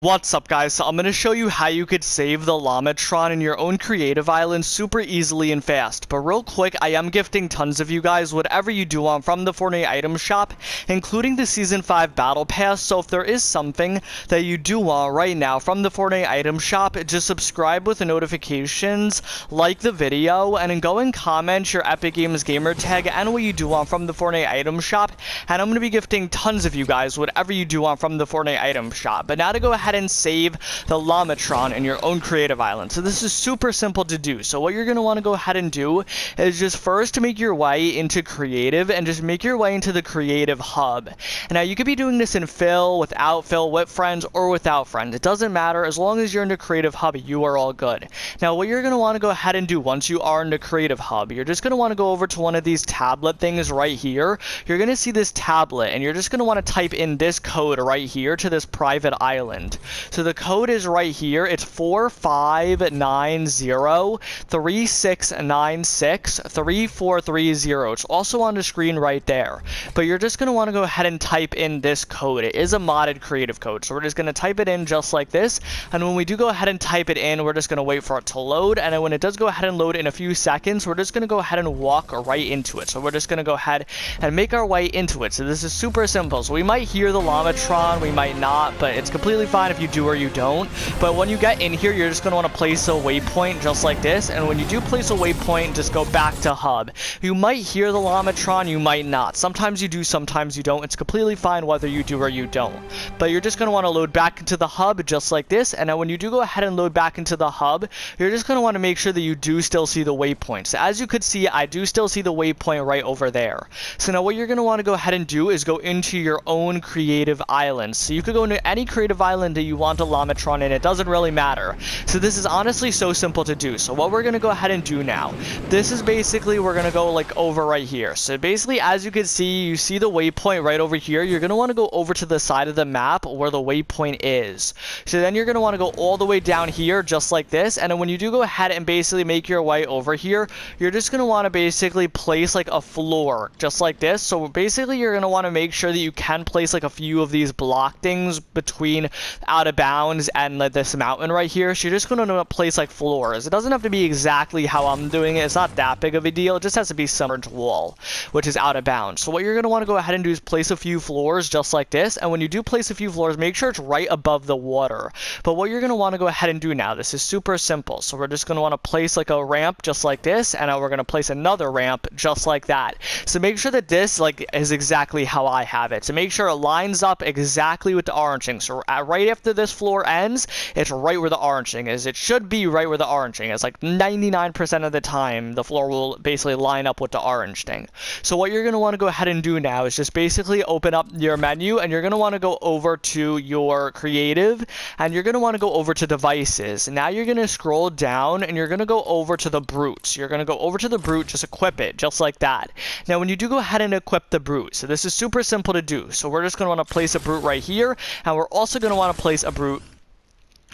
What's up guys, so I'm going to show you how you could save the Llamatron in your own Creative Island super easily and fast. But real quick, I am gifting tons of you guys whatever you do want from the Fortnite Item Shop, including the Season 5 Battle Pass. So if there is something that you do want right now from the Fortnite Item Shop, just subscribe with the notifications, like the video, and then go and comment your Epic Games gamer tag and what you do want from the Fortnite Item Shop. And I'm going to be gifting tons of you guys whatever you do want from the Fortnite Item Shop. But now to go ahead and save the Llamatron in your own Creative Island. So this is super simple to do. So what you're going to want to go ahead and do is just first to make your way into Creative and just make your way into the Creative Hub. And now you could be doing this in Fill, without Fill, with friends, or without friends. It doesn't matter. As long as you're in the Creative Hub, you are all good. Now what you're going to want to go ahead and do once you are in the Creative Hub, you're just going to want to go over to one of these tablet things right here. You're going to see this tablet and you're just going to want to type in this code right here to this private island. So the code is right here. It's 459036963430. It's also on the screen right there. But you're just going to want to go ahead and type in this code. It is a modded creative code. So we're just going to type it in just like this. And when we do go ahead and type it in, we're just going to wait for it to load. And then when it does go ahead and load in a few seconds, we're just going to go ahead and walk right into it. So we're just going to go ahead and make our way into it. So this is super simple. So we might hear the Llamatron, we might not, but it's completely fine if you do or you don't. But when you get in here, you're just going to want to place a waypoint just like this. And when you do place a waypoint, just go back to hub. You might hear the Llamatron, you might not. Sometimes you do, sometimes you don't. It's completely fine whether you do or you don't. But you're just going to want to load back into the hub just like this. And now when you do go ahead and load back into the hub, you're just going to want to make sure that you do still see the waypoints. As you could see, I do still see the waypoint right over there. So now what you're going to want to go ahead and do is go into your own Creative Island. So you could go into any Creative Island that you want a Llamatron in, it doesn't really matter. So this is honestly so simple to do. So what we're going to go ahead and do now, this is basically, we're going to go like over right here. So basically, as you can see, you see the waypoint right over here. You're going to want to go over to the side of the map where the waypoint is. So then you're going to want to go all the way down here just like this. And then when you do go ahead and basically make your way over here, you're just going to want to basically place like a floor just like this. So basically, you're going to want to make sure that you can place like a few of these block things between out of bounds and like this mountain right here. So you're just going to place like floors. It doesn't have to be exactly how I'm doing it. It's not that big of a deal. It just has to be somewhere to wall, which is out of bounds. So what you're going to want to go ahead and do is place a few floors just like this. And when you do place a few floors, make sure it's right above the water. But what you're going to want to go ahead and do now, this is super simple. So we're just going to want to place like a ramp just like this. And now we're going to place another ramp just like that. So make sure that this like is exactly how I have it. So make sure it lines up exactly with the orange thing. So right after this floor ends, it's right where the orange thing is. It should be right where the orange thing is. Like 99% of the time, the floor will basically line up with the orange thing. So what you're going to want to go ahead and do now is just basically open up your menu, and you're going to want to go over to your Creative, and you're going to want to go over to Devices. Now you're going to scroll down, and you're going to go over to the Brutes. You're going to go over to the Brute, just equip it, just like that. Now when you do go ahead and equip the Brute, so this is super simple to do. So we're just going to want to place a Brute right here, and we're also going to want to place a Brute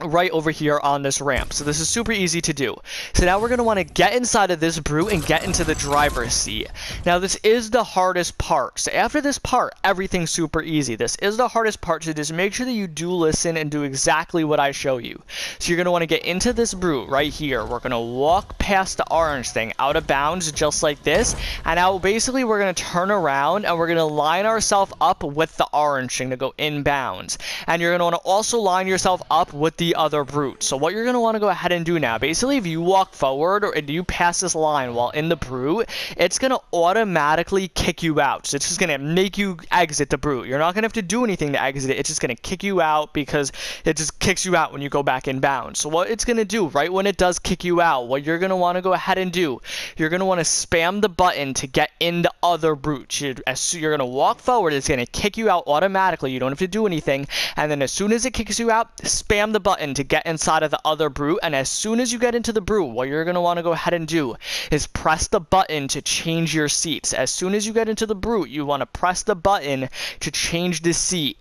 right over here on this ramp. So this is super easy to do. So now we're going to want to get inside of this Brute and get into the driver's seat. Now this is the hardest part. So after this part, everything's super easy. This is the hardest part, so just make sure that you do listen and do exactly what I show you. So you're going to want to get into this Brute right here. We're going to walk past the orange thing out of bounds just like this. And now basically we're going to turn around and we're going to line ourselves up with the orange thing to go inbounds. And you're going to want to also line yourself up with the other Brute. So what you're going to want to go ahead and do now, basically if you walk forward or if you pass this line while in the Brute, it's going to automatically kick you out. So it's just going to make you exit the Brute. You're not going to have to do anything to exit it. It's just going to kick you out because it just kicks you out when you go back in bounds. So what it's going to do right when it does kick you out, what you're going to want to go ahead and do, you're going to want to spam the button to get in the other Brute. You're going to walk forward, it's going to kick you out automatically. You don't have to do anything. And then as soon as it kicks you out, spam the button button to get inside of the other brew, and as soon as you get into the brew, what you're going to want to go ahead and do is press the button to change your seats. As soon as you get into the brew, you want to press the button to change the seat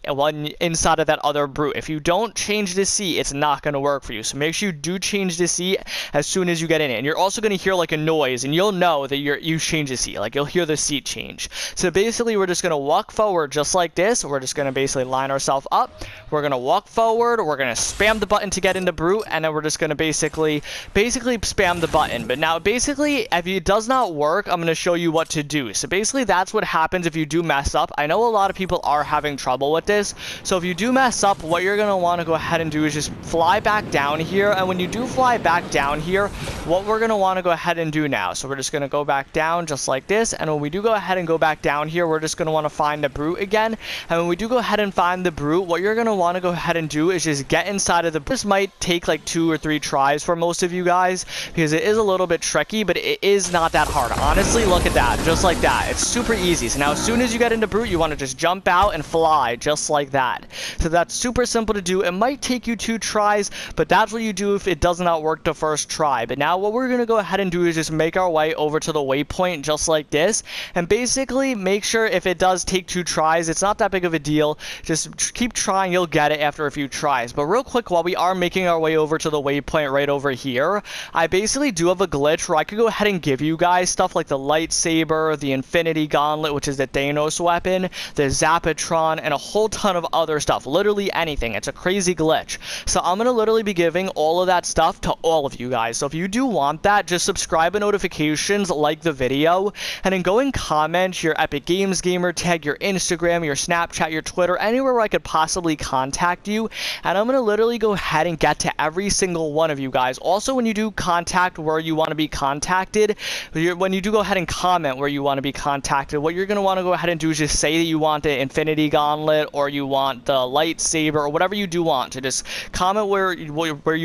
inside of that other brew. If you don't change the seat, it's not going to work for you, so make sure you do change the seat as soon as you get in it. And you're also going to hear like a noise, and you'll know that you change the seat, like you'll hear the seat change. So basically we're just going to walk forward just like this. We're just going to basically line ourselves up, we're going to walk forward, we're going to spam the button to get into brew, and then we're just going to basically spam the button. But now basically if it does not work, I'm going to show you what to do. So basically that's what happens if you do mess up. I know a lot of people are having trouble with this, so if you do mess up, what you're going to want to go ahead and do is just fly back down here. And when you do fly back down here, what we're going to want to go ahead and do now, so we're just going to go back down just like this, and when we do go ahead and go back down here, we're just going to want to find the brew again. And when we do go ahead and find the brew, what you're going to want to go ahead and do is just get inside of the brew. This might take like 2 or 3 tries for most of you guys because it is a little bit tricky, but it is not that hard. Honestly, look at that, just like that, it's super easy. So now as soon as you get into brew, you want to just jump out and fly just like that. So that's super simple to do. It might take you 2 tries, but that's what you do if it does not work the first try. But now what we're going to go ahead and do is just make our way over to the waypoint just like this, and basically make sure if it does take 2 tries, it's not that big of a deal, just keep trying, you'll get it after a few tries. But real quick, while we are making our way over to the waypoint right over here, I basically do have a glitch where I could go ahead and give you guys stuff like the lightsaber, the infinity gauntlet, which is the Thanos weapon, the zapatron, and a whole ton of other stuff, literally anything. It's a crazy glitch, so I'm going to literally be giving all of that stuff to all of you guys. So if you do want that, just subscribe to notifications, like the video, and then go and comment your Epic Games gamer tag, your Instagram, your Snapchat, your Twitter, anywhere where I could possibly contact you, and I'm going to literally go ahead and get to every single one of you guys. Also, when you do contact where you want to be contacted, when you do go ahead and comment where you want to be contacted, what you're going to want to go ahead and do is just say that you want the infinity gauntlet, or you want the lightsaber, or whatever you do want. To just comment where you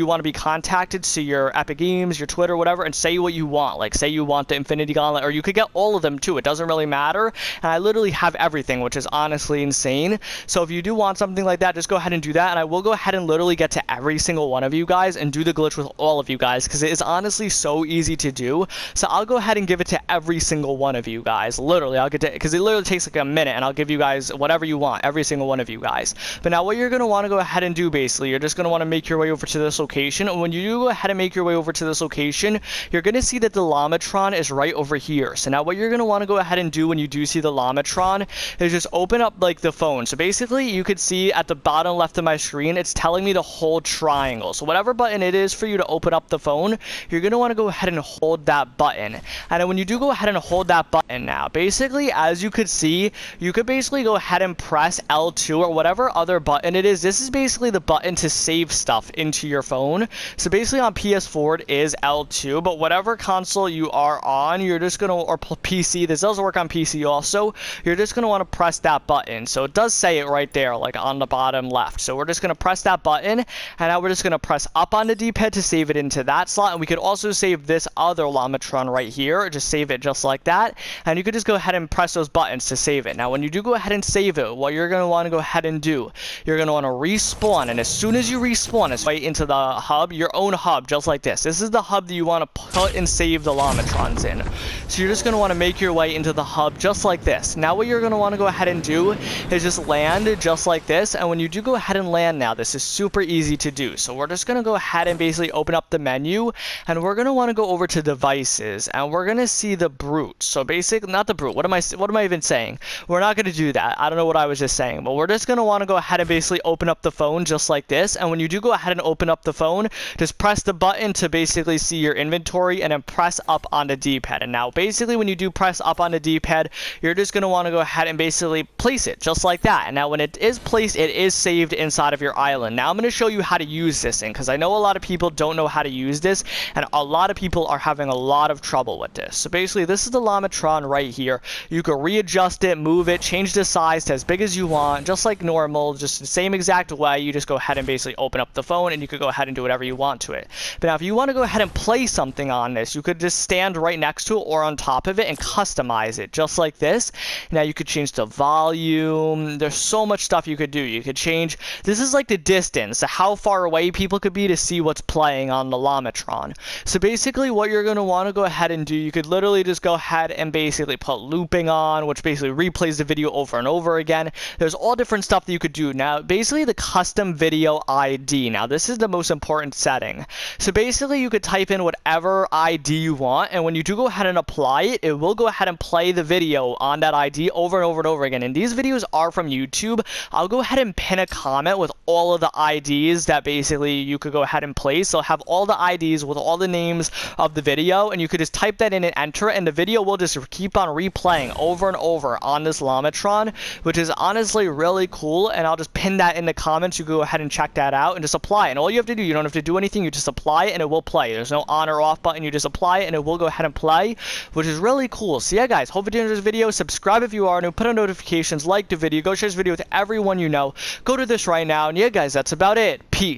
want to be contacted, so your Epic Games, your Twitter, whatever, and say what you want. Like say you want the infinity gauntlet, or you could get all of them too, it doesn't really matter. And I literally have everything, which is honestly insane. So if you do want something like that, just go ahead and do that, and I will go ahead and literally get to every single one of you guys and do the glitch with all of you guys, because it is honestly so easy to do. So I'll go ahead and give it to every single one of you guys, literally. I'll get to, because it literally takes like a minute, and I'll give you guys whatever you want, every single one of you guys. But now what you're going to want to go ahead and do, basically you're just going to want to make your way over to this location, and when you do go ahead and make your way over to this location, you're going to see that the Llamatron is right over here. So now what you're going to want to go ahead and do when you do see the Llamatron is just open up like the phone. So basically you could see at the bottom left of my screen, it's telling me to hold triangle. So whatever button it is for you to open up the phone, you're going to want to go ahead and hold that button. And when you do go ahead and hold that button now, basically as you could see, you could basically go ahead and press L2 or whatever other button it is. This is basically the button to save stuff into your phone. So basically on PS4 it is L2, but whatever console you are on, you're just going to, or PC, this does work on PC also, you're just going to want to press that button. So it does say it right there, like on the bottom left. So we're just going to press that button, and now we're just going to press up on the D-pad to save it into that slot. And we could also save this other Llamatron right here, just save it just like that, and you could just go ahead and press those buttons to save it. Now when you do go ahead and save it, what you're going to want to go ahead and do, you're going to want to respawn, and as soon as you respawn, it's right into the hub, your own hub, just like this. This is the hub that you want to put and save the Llamatrons in. So you're just going to want to make your way into the hub just like this. Now what you're going to want to go ahead and do is just land just like this, and when you do go ahead and land now, this is super easy to do. So we're just going to go ahead and basically open up the menu, and we're going to want to go over to devices, and we're going to see the brute. So basically, not the brute, what am I even saying? We're not going to do that, I don't know what I was just saying, but we're just going to want to go ahead and basically open up the phone just like this. And when you do go ahead and open up the phone, just press the button to basically see your inventory, and then press up on the D-pad. And now basically when you do press up on the D-pad, you're just going to want to go ahead and basically place it just like that. And now when it is placed, it is saved inside of your island. Now I'm going to show you how to use this thing, because I know a lot of people don't know how to use this, and a lot of people are having a lot of trouble with this. So basically this is the Llamatron right here. You can readjust it, move it, change the size to as big as you want, just like normal, just the same exact way. You just go ahead and basically open up the phone, and you could go ahead and do whatever you want to it. But now if you want to go ahead and even place something on this. You could just stand right next to it or on top of it and customize it just like this. Now you could change the volume. There's so much stuff you could do. You could change, this is like the distance, how far away people could be to see what's playing on the Llamatron. So basically what you're going to want to go ahead and do, you could literally just go ahead and basically put looping on, which basically replays the video over and over again. There's all different stuff that you could do. Now basically the custom video ID, now this is the most important setting. So basically you could type in whatever ID you want, and when you do go ahead and apply it, it will go ahead and play the video on that ID over and over and over again. And these videos are from YouTube. I'll go ahead and pin a comment with all of the IDs that basically you could go ahead and place. So I'll have all the IDs with all the names of the video, and you could just type that in and enter, and the video will just keep on replaying over and over on this Llamatron, which is honestly really cool. And I'll just pin that in the comments. You go ahead and check that out and just apply it. And all you have to do, you don't have to do anything, you just apply it and it will play. There's no on or off button, you just apply it and it will go ahead and play, which is really cool. So yeah guys, hope you enjoyed this video. Subscribe if you are new, put on notifications, like the video, go share this video with everyone you know. Go do this right now, and yeah guys, that's about it. Peace.